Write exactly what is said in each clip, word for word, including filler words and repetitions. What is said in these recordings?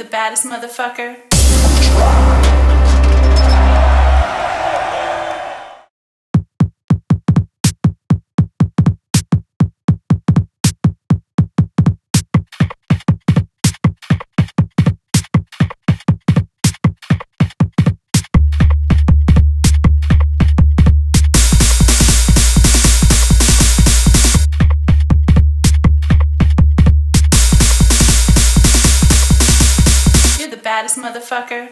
the baddest motherfucker. Baddest motherfucker.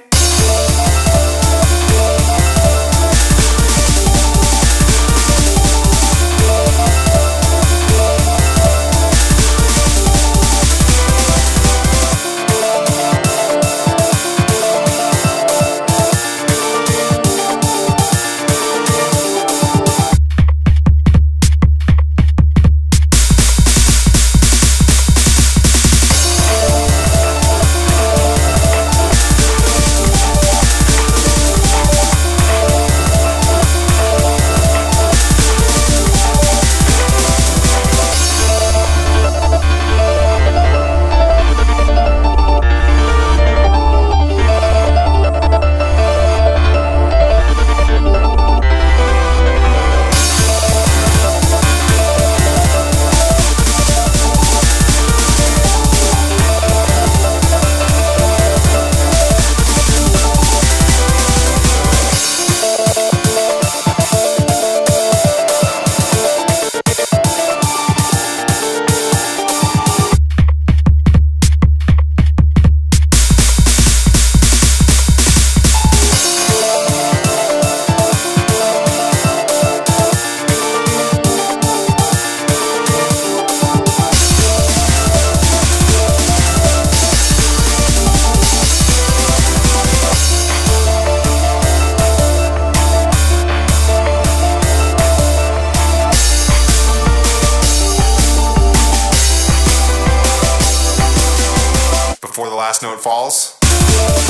Before the last note falls.